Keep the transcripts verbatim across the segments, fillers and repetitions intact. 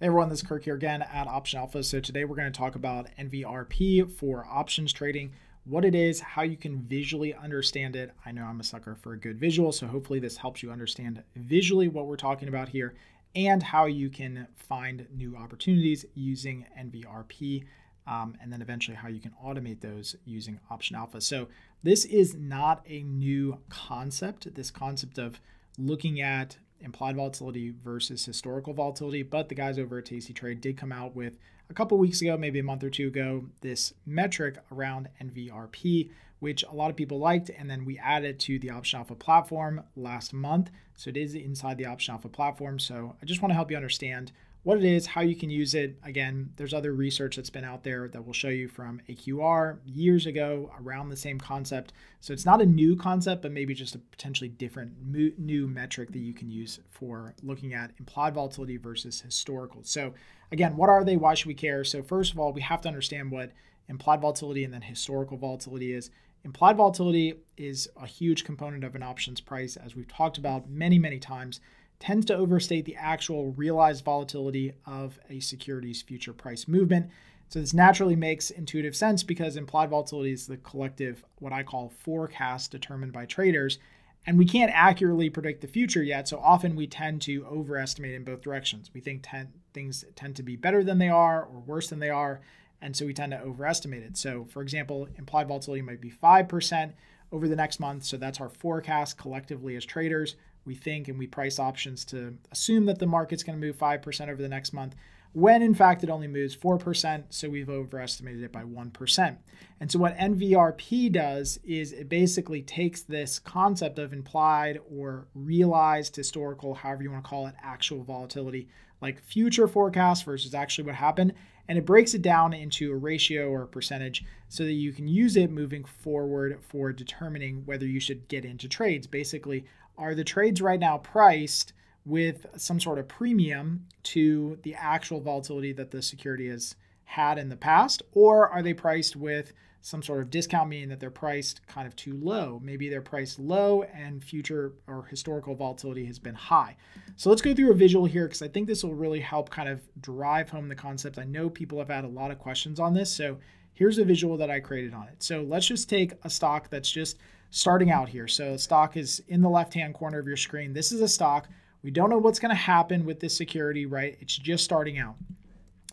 Hey everyone, this is Kirk here again at Option Alpha. So today we're going to talk about N V R P for options trading, what it is, how you can visually understand it. I know I'm a sucker for a good visual, so hopefully this helps you understand visually what we're talking about here and how you can find new opportunities using N V R P, um, and then eventually how you can automate those using Option Alpha. So this is not a new concept, this concept of looking at implied volatility versus historical volatility, but the guys over at TastyTrade did come out with a couple weeks ago, maybe a month or two ago, this metric around N V R P, which a lot of people liked, and then we added to the Option Alpha platform last month. So it is inside the Option Alpha platform. So I just want to help you understand what it is, how you can use it. Again, there's other research that's been out there that will show you from A Q R years ago around the same concept. So it's not a new concept, but maybe just a potentially different new metric that you can use for looking at implied volatility versus historical. So again, what are they? Why should we care? So first of all, we have to understand what implied volatility and then historical volatility is. Implied volatility is a huge component of an options price, as we've talked about many, many times. Tends to overstate the actual realized volatility of a security's future price movement. So this naturally makes intuitive sense because implied volatility is the collective, what I call, forecast determined by traders. And we can't accurately predict the future yet, so often we tend to overestimate in both directions. We think ten, things tend to be better than they are or worse than they are, and so we tend to overestimate it. So for example, implied volatility might be five percent over the next month, so that's our forecast collectively as traders. We think and we price options to assume that the market's going to move five percent over the next month, when in fact it only moves four percent, so we've overestimated it by one percent. And so what N V R P does is it basically takes this concept of implied or realized historical, however you want to call it, actual volatility, like future forecast versus actually what happened, and it breaks it down into a ratio or a percentage so that you can use it moving forward for determining whether you should get into trades. Basically, are the trades right now priced with some sort of premium to the actual volatility that the security has had in the past, or are they priced with some sort of discount, meaning that they're priced kind of too low? Maybe they're priced low and future or historical volatility has been high. So let's go through a visual here because I think this will really help kind of drive home the concept. I know people have had a lot of questions on this, so here's a visual that I created on it. So let's just take a stock that's just starting out here. So stock is in the left-hand corner of your screen. This is a stock. We don't know what's going to happen with this security, right? It's just starting out.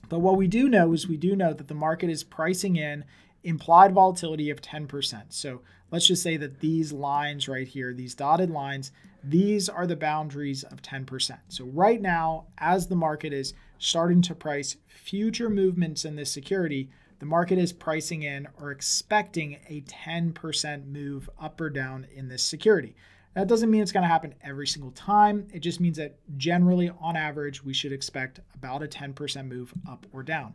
But what we do know is we do know that the market is pricing in implied volatility of ten percent. So let's just say that these lines right here, these dotted lines, these are the boundaries of ten percent. So right now, as the market is starting to price future movements in this security, the market is pricing in or expecting a ten percent move up or down in this security. That doesn't mean it's going to happen every single time. It just means that generally, on average, we should expect about a ten percent move up or down.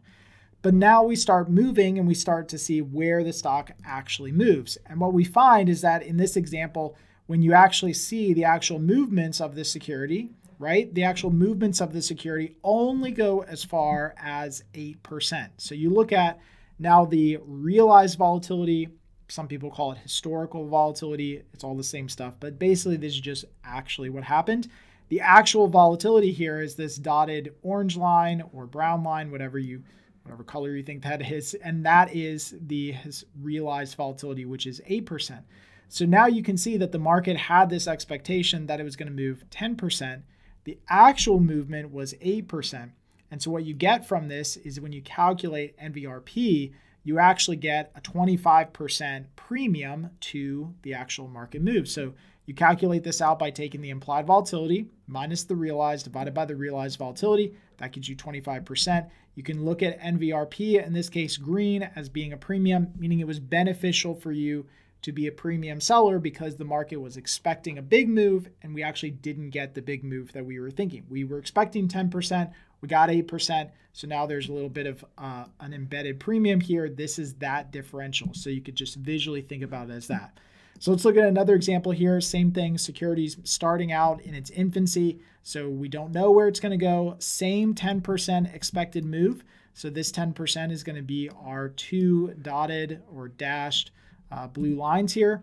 But now we start moving and we start to see where the stock actually moves. And what we find is that in this example, when you actually see the actual movements of the security, right? The actual movements of the security only go as far as eight percent. So you look at now the realized volatility, some people call it historical volatility, it's all the same stuff, but basically this is just actually what happened. The actual volatility here is this dotted orange line or brown line, whatever you, whatever color you think that is, and that is the his realized volatility, which is eight percent. So now you can see that the market had this expectation that it was going to move ten percent. The actual movement was eight percent. And so what you get from this is when you calculate N V R P, you actually get a twenty-five percent premium to the actual market move. So you calculate this out by taking the implied volatility minus the realized divided by the realized volatility. That gives you twenty-five percent. You can look at N V R P, in this case green, as being a premium, meaning it was beneficial for you to be a premium seller because the market was expecting a big move and we actually didn't get the big move that we were thinking. We were expecting ten percent, we got eight percent, so now there's a little bit of uh, an embedded premium here. This is that differential, so you could just visually think about it as that. So let's look at another example here. Same thing, securities starting out in its infancy, so we don't know where it's gonna go. Same ten percent expected move, so this ten percent is gonna be our two dotted or dashed Uh, blue lines here.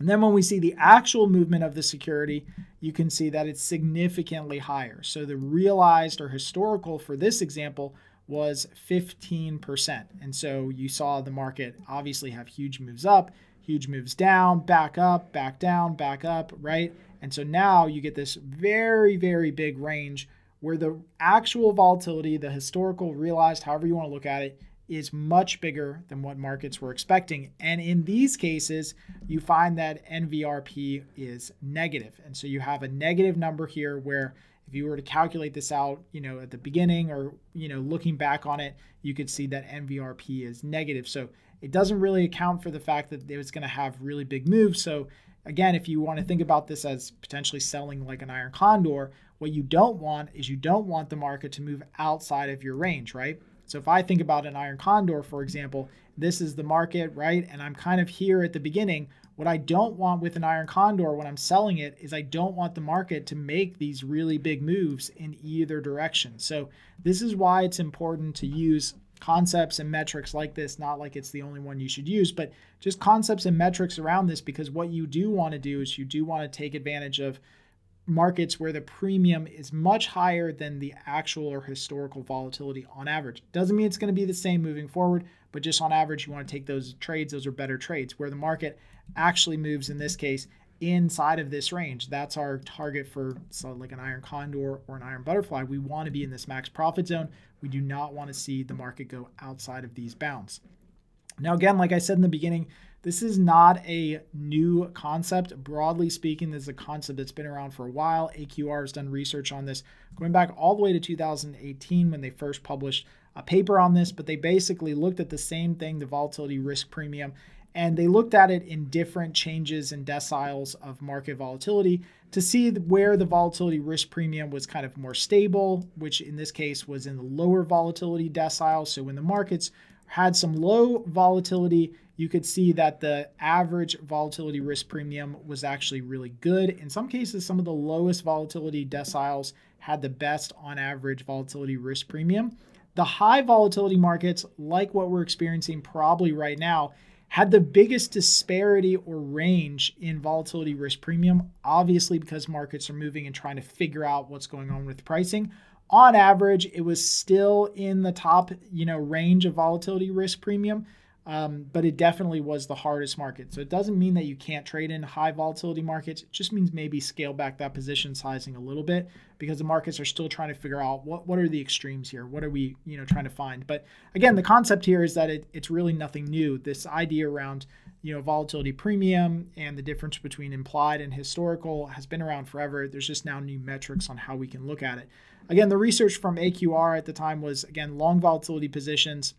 And then when we see the actual movement of the security, you can see that it's significantly higher. So the realized or historical for this example was fifteen percent. And so you saw the market obviously have huge moves up, huge moves down, back up, back down, back up, right? And so now you get this very, very big range where the actual volatility, the historical, realized, however you want to look at it, is much bigger than what markets were expecting. And in these cases, you find that N V R P is negative. And so you have a negative number here where if you were to calculate this out, you know, at the beginning or, you know, looking back on it, you could see that N V R P is negative. So it doesn't really account for the fact that it was going to have really big moves. So again, if you want to think about this as potentially selling like an iron condor, what you don't want is you don't want the market to move outside of your range, right? So if I think about an iron condor, for example, this is the market, right? And I'm kind of here at the beginning. What I don't want with an iron condor when I'm selling it is I don't want the market to make these really big moves in either direction. So this is why it's important to use concepts and metrics like this, not like it's the only one you should use, but just concepts and metrics around this, because what you do want to do is you do want to take advantage of markets where the premium is much higher than the actual or historical volatility on average. Doesn't mean it's going to be the same moving forward, but just on average, you want to take those trades. Those are better trades where the market actually moves, in this case, inside of this range. That's our target for, so like an iron condor or an iron butterfly. We want to be in this max profit zone. We do not want to see the market go outside of these bounds. Now, again, like I said in the beginning, this is not a new concept. Broadly speaking, this is a concept that's been around for a while. A Q R has done research on this going back all the way to two thousand eighteen when they first published a paper on this, but they basically looked at the same thing, the volatility risk premium, and they looked at it in different changes and deciles of market volatility to see where the volatility risk premium was kind of more stable, which in this case was in the lower volatility decile. So when the markets had some low volatility, you could see that the average volatility risk premium was actually really good. In some cases, some of the lowest volatility deciles had the best on average volatility risk premium. The high volatility markets, like what we're experiencing probably right now, had the biggest disparity or range in volatility risk premium, obviously because markets are moving and trying to figure out what's going on with pricing. On average, it was still in the top, you know, range of volatility risk premium, um, but it definitely was the hardest market. So it doesn't mean that you can't trade in high volatility markets. It just means maybe scale back that position sizing a little bit because the markets are still trying to figure out what, what are the extremes here? What are we, you know, trying to find? But again, the concept here is that it, it's really nothing new. This idea around, you know, volatility premium and the difference between implied and historical has been around forever. There's just now new metrics on how we can look at it. Again, the research from A Q R at the time was, again, long volatility positions,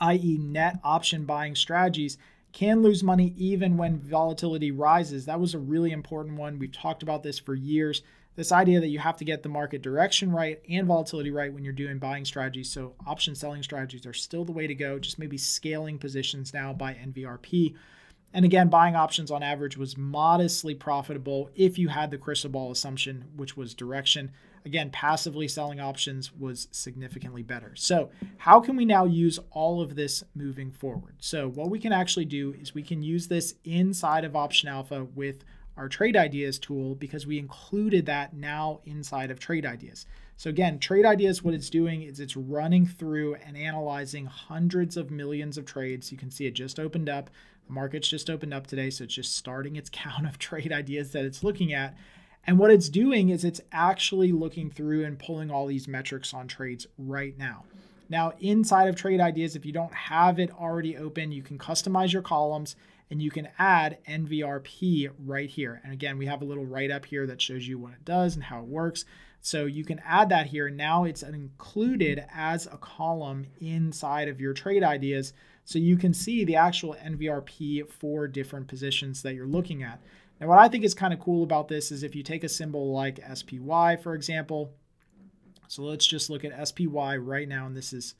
that is net option buying strategies, can lose money even when volatility rises. That was a really important one. We've talked about this for years. This idea that you have to get the market direction right and volatility right when you're doing buying strategies. So option selling strategies are still the way to go, just maybe scaling positions now by N V R P. And again, buying options on average was modestly profitable if you had the crystal ball assumption, which was direction. Again, passively selling options was significantly better. So how can we now use all of this moving forward? So what we can actually do is we can use this inside of Option Alpha with our Trade Ideas tool because we included that now inside of Trade Ideas. So again, Trade Ideas, what it's doing is it's running through and analyzing hundreds of millions of trades. You can see it just opened up. The market's just opened up today, so it's just starting its count of trade ideas that it's looking at. And what it's doing is it's actually looking through and pulling all these metrics on trades right now. Now, inside of Trade Ideas, if you don't have it already open, you can customize your columns and you can add N V R P right here. And again, we have a little write-up here that shows you what it does and how it works. So you can add that here. Now it's included as a column inside of your Trade Ideas. So you can see the actual N V R P for different positions that you're looking at. Now, what I think is kind of cool about this is if you take a symbol like S P Y, for example. So let's just look at S P Y right now. And this is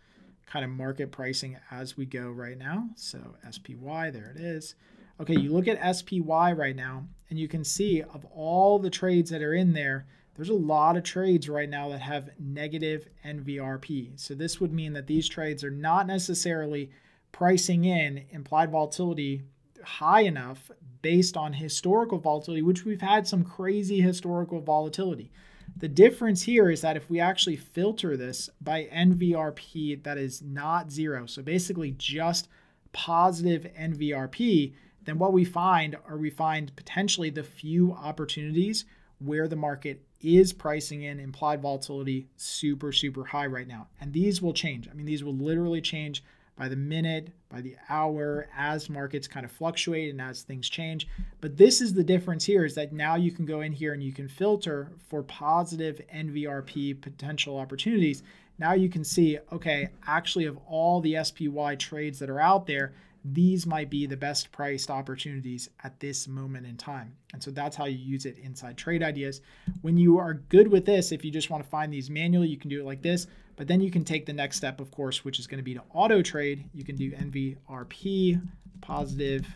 kind of market pricing as we go right now. So S P Y, there it is. Okay, you look at S P Y right now, and you can see of all the trades that are in there, there's a lot of trades right now that have negative N V R P. So this would mean that these trades are not necessarily pricing in implied volatility high enough based on historical volatility, which we've had some crazy historical volatility. The difference here is that if we actually filter this by N V R P that is not zero, so basically just positive N V R P, then what we find are we find potentially the few opportunities where the market is pricing in implied volatility super, super high right now. And these will change. I mean, these will literally change by the minute, by the hour, as markets kind of fluctuate and as things change. But this is the difference here, is that now you can go in here and you can filter for positive N V R P potential opportunities. Now you can see, okay, actually of all the S P Y trades that are out there, these might be the best priced opportunities at this moment in time. And so that's how you use it inside Trade Ideas. When you are good with this, if you just want to find these manually, you can do it like this, but then you can take the next step, of course, which is going to be to auto trade. You can do N V R P, positive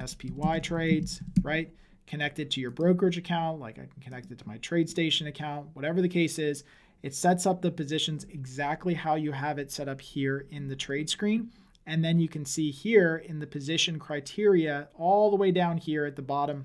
S P Y trades, right? Connect it to your brokerage account. Like I can connect it to my TradeStation account, whatever the case is. It sets up the positions exactly how you have it set up here in the trade screen. And then you can see here in the position criteria, all the way down here at the bottom,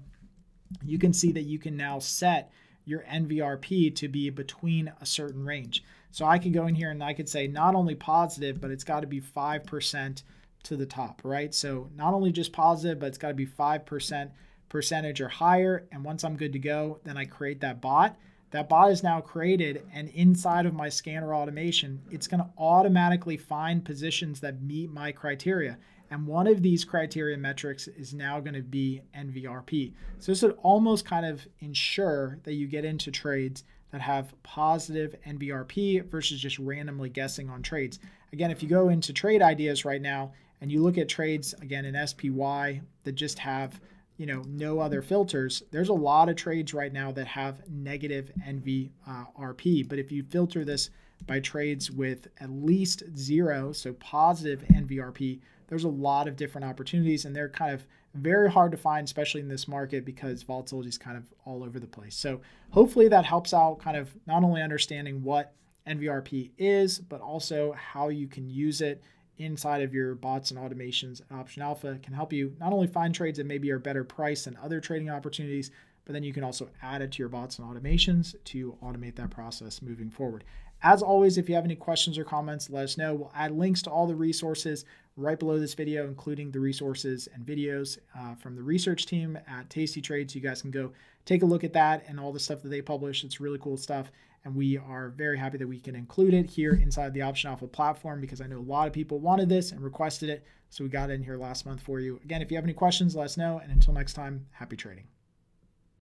you can see that you can now set your N V R P to be between a certain range. So I could go in here and I could say not only positive, but it's got to be five percent to the top, right? So not only just positive, but it's got to be five percent percentage or higher. And once I'm good to go, then I create that bot. That bot is now created, and inside of my scanner automation, it's going to automatically find positions that meet my criteria. And one of these criteria metrics is now going to be N V R P. So this would almost kind of ensure that you get into trades that have positive N V R P versus just randomly guessing on trades. Again, if you go into Trade Ideas right now and you look at trades, again, in S P Y that just have, you know, no other filters, there's a lot of trades right now that have negative N V R P. But if you filter this by trades with at least zero, so positive N V R P, there's a lot of different opportunities, and they're kind of very hard to find, especially in this market, because volatility is kind of all over the place. So hopefully that helps out kind of not only understanding what N V R P is, but also how you can use it inside of your bots and automations. Option Alpha can help you not only find trades that maybe are better priced than other trading opportunities, but then you can also add it to your bots and automations to automate that process moving forward. As always, if you have any questions or comments, let us know. We'll add links to all the resources right below this video, including the resources and videos uh, from the research team at TastyTrade. So you guys can go take a look at that and all the stuff that they publish. It's really cool stuff. And we are very happy that we can include it here inside the Option Alpha platform, because I know a lot of people wanted this and requested it. So we got it in here last month for you. Again, if you have any questions, let us know. And until next time, happy trading.